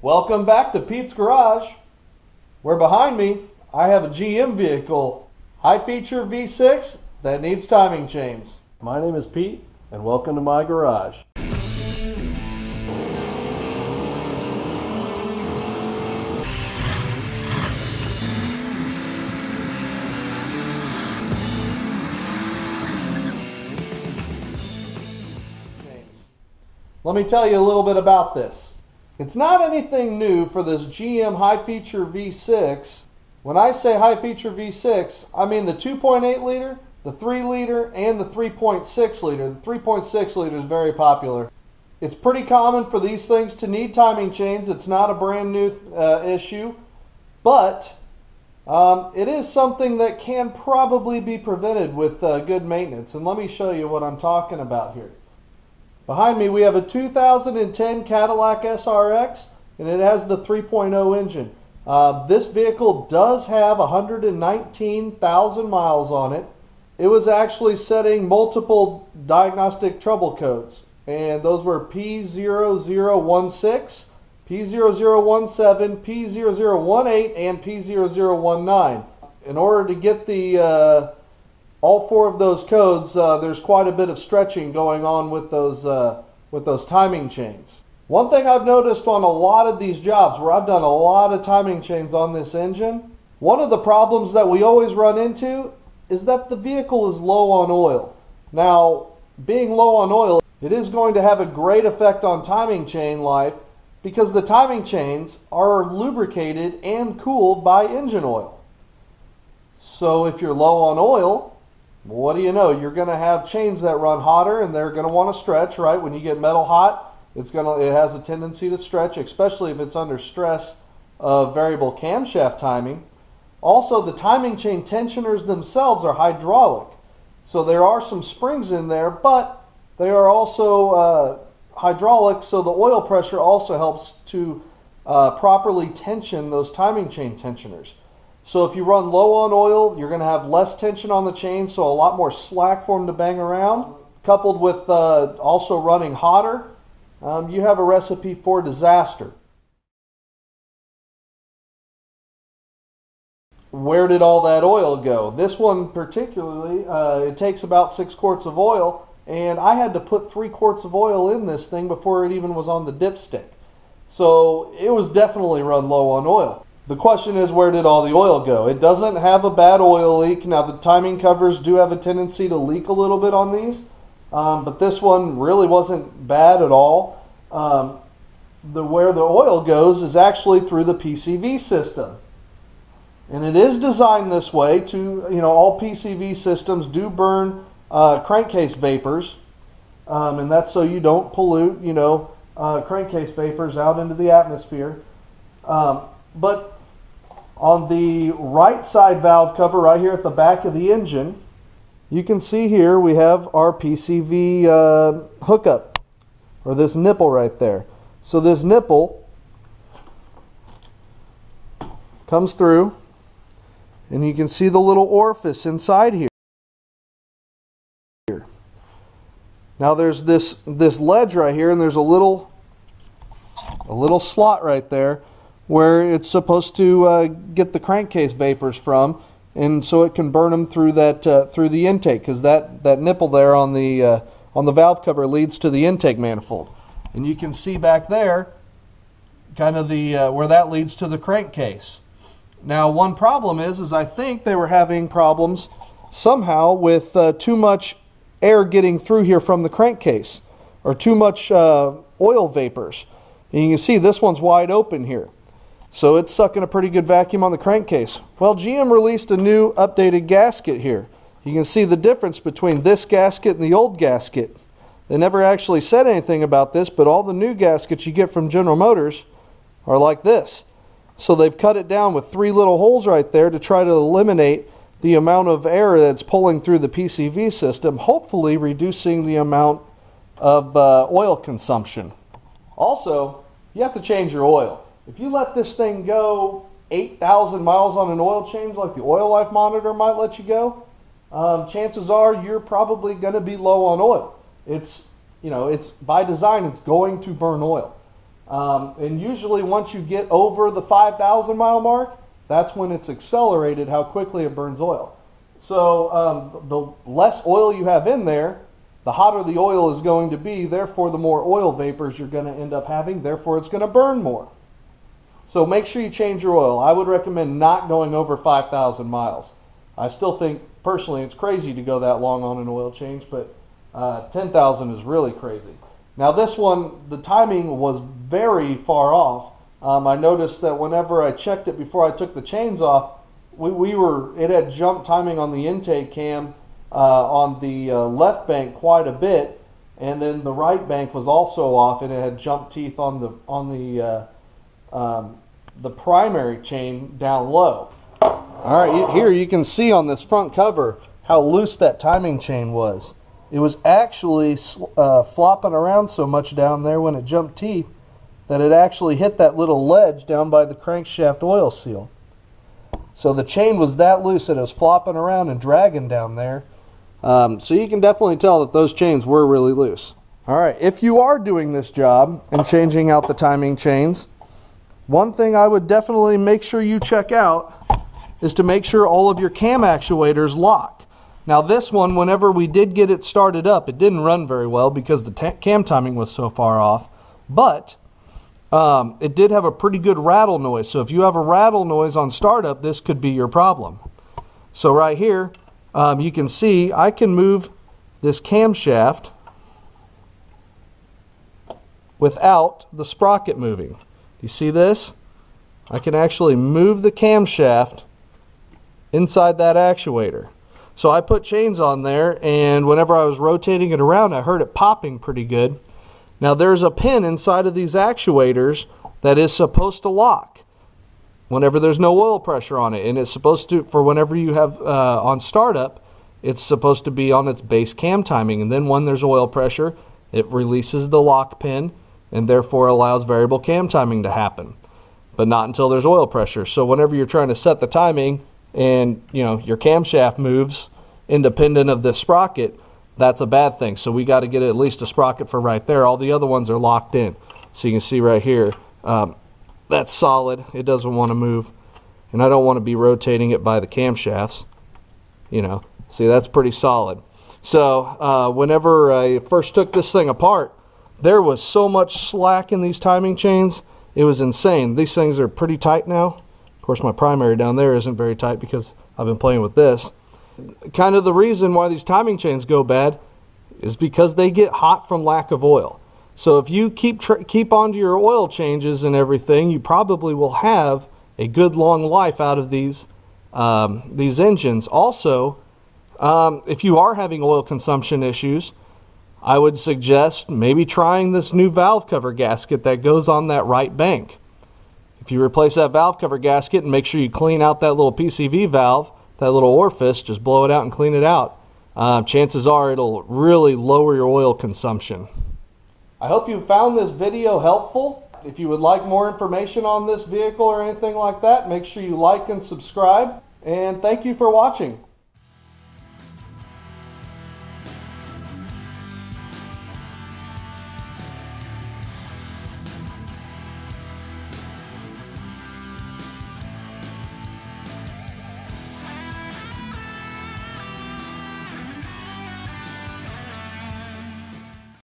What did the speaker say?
Welcome back to Pete's Garage, where behind me I have a GM vehicle, high feature V6 that needs timing chains. My name is Pete and welcome to my garage. Let me tell you a little bit about this. It's not anything new for this GM high feature V6. When I say high feature V6, I mean the 2.8 liter, the 3 liter, and the 3.6 liter. The 3.6 liter is very popular. It's pretty common for these things to need timing chains. It's not a brand new issue, but it is something that can probably be prevented with good maintenance. And let me show you what I'm talking about here. Behind me we have a 2010 Cadillac SRX, and it has the 3.0 engine. This vehicle does have 119,000 miles on it. It was actually setting multiple diagnostic trouble codes, and those were P0016, P0017, P0018, and P0019. In order to get the all four of those codes, there's quite a bit of stretching going on with those timing chains. One thing I've noticed on a lot of these jobs where I've done a lot of timing chains on this engine, one of the problems that we always run into is that the vehicle is low on oil. Now, being low on oil, it is going to have a great effect on timing chain life because the timing chains are lubricated and cooled by engine oil. So if you're low on oil, what do you know? You're going to have chains that run hotter, and they're going to want to stretch, right? When you get metal hot, it has a tendency to stretch, especially if it's under stress of variable camshaft timing. Also, the timing chain tensioners themselves are hydraulic. So there are some springs in there, but they are also hydraulic, so the oil pressure also helps to properly tension those timing chain tensioners. So if you run low on oil, you're going to have less tension on the chain, so a lot more slack for them to bang around. Coupled with also running hotter, you have a recipe for disaster. Where did all that oil go? This one particularly, it takes about 6 quarts of oil, and I had to put 3 quarts of oil in this thing before it even was on the dipstick. So it was definitely run low on oil. The question is, where did all the oil go? It doesn't have a bad oil leak. Now, the timing covers do have a tendency to leak a little bit on these, but this one really wasn't bad at all. Where the oil goes is actually through the PCV system. And it is designed this way to, all PCV systems do burn crankcase vapors, and that's so you don't pollute, crankcase vapors out into the atmosphere. But on the right side valve cover right here at the back of the engine, you can see here we have our PCV hookup, or this nipple right there. So this nipple comes through, and you can see the little orifice inside here. Now there's this ledge right here, and there's a little slot right there where it's supposed to get the crankcase vapors from, and so it can burn them through that through the intake, because that nipple there on the valve cover leads to the intake manifold, and you can see back there, kind of the where that leads to the crankcase. Now, one problem is I think they were having problems somehow with too much air getting through here from the crankcase, or too much oil vapors, and you can see this one's wide open here. So it's sucking a pretty good vacuum on the crankcase. Well, GM released a new updated gasket here. You can see the difference between this gasket and the old gasket. They never actually said anything about this, but all the new gaskets you get from General Motors are like this. So they've cut it down with 3 little holes right there to try to eliminate the amount of air that's pulling through the PCV system, hopefully reducing the amount of oil consumption. Also, you have to change your oil. If you let this thing go 8,000 miles on an oil change, like the oil life monitor might let you go, chances are you're probably going to be low on oil. It's by design, it's going to burn oil. And usually once you get over the 5,000 mile mark, that's when it's accelerated how quickly it burns oil. So the less oil you have in there, the hotter the oil is going to be, therefore the more oil vapors you're going to end up having, therefore it's going to burn more. So make sure you change your oil. I would recommend not going over 5,000 miles. I still think personally it's crazy to go that long on an oil change, but 10,000 is really crazy. Now this one, the timing was very far off. I noticed that whenever I checked it before I took the chains off, it had jump timing on the intake cam on the left bank quite a bit, and then the right bank was also off, and it had jump teeth on the primary chain down low. All right, here you can see on this front cover how loose that timing chain was. It was actually flopping around so much down there when it jumped teeth that it actually hit that little ledge down by the crankshaft oil seal. So the chain was that loose that it was flopping around and dragging down there. So you can definitely tell that those chains were really loose. All right, if you are doing this job and changing out the timing chains, one thing I would definitely make sure you check out is to make sure all of your cam actuators lock. Now this one, whenever we did get it started up, it didn't run very well because the cam timing was so far off, but it did have a pretty good rattle noise. So if you have a rattle noise on startup, this could be your problem. So right here, you can see I can move this camshaft without the sprocket moving. You see this? I can actually move the camshaft inside that actuator. So I put chains on there, and whenever I was rotating it around, I heard it popping pretty good. Now there's a pin inside of these actuators that is supposed to lock whenever there's no oil pressure on it, and it's supposed to, for whenever you have on startup, it's supposed to be on its base cam timing, and then when there's oil pressure, it releases the lock pin and therefore allows variable cam timing to happen, but not until there's oil pressure. So whenever you're trying to set the timing and you know your camshaft moves independent of the sprocket, that's a bad thing. So we got to get at least a sprocket for right there. All the other ones are locked in. So you can see right here, that's solid. It doesn't want to move. And I don't want to be rotating it by the camshafts. You know, see, that's pretty solid. So whenever I first took this thing apart, there was so much slack in these timing chains. It was insane. These things are pretty tight now. Of course, my primary down there isn't very tight because I've been playing with this. Kind of the reason why these timing chains go bad is because they get hot from lack of oil. So if you keep on to your oil changes and everything, you probably will have a good long life out of these engines. Also, if you are having oil consumption issues, I would suggest maybe trying this new valve cover gasket that goes on that right bank. If you replace that valve cover gasket and make sure you clean out that little PCV valve, that little orifice, just blow it out and clean it out. Chances are it'll really lower your oil consumption. I hope you found this video helpful. If you would like more information on this vehicle or anything like that, make sure you like and subscribe. And thank you for watching.